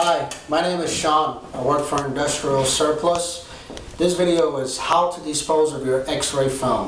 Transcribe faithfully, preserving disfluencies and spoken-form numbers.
Hi, my name is Sean. I work for Industrial Surplus. This video is how to dispose of your X-ray film.